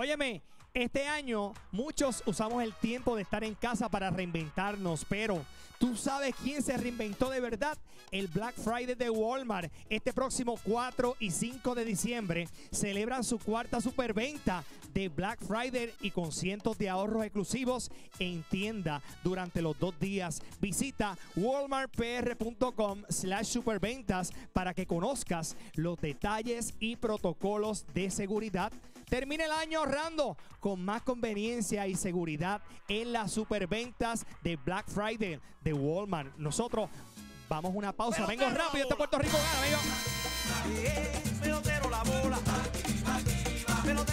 Óyeme, este año muchos usamos el tiempo de estar en casa para reinventarnos, pero ¿tú sabes quién se reinventó de verdad? El Black Friday de Walmart. Este próximo 4 y 5 de diciembre celebran su cuarta superventa de Black Friday y con cientos de ahorros exclusivos en tienda durante los 2 días. Visita walmartpr.com/superventas para que conozcas los detalles y protocolos de seguridad. Termina el año ahorrando con más conveniencia y seguridad en las superventas de Black Friday de Walmart. Nosotros vamos a una pausa. Vengo rápido, este Puerto Rico Gana, amigo.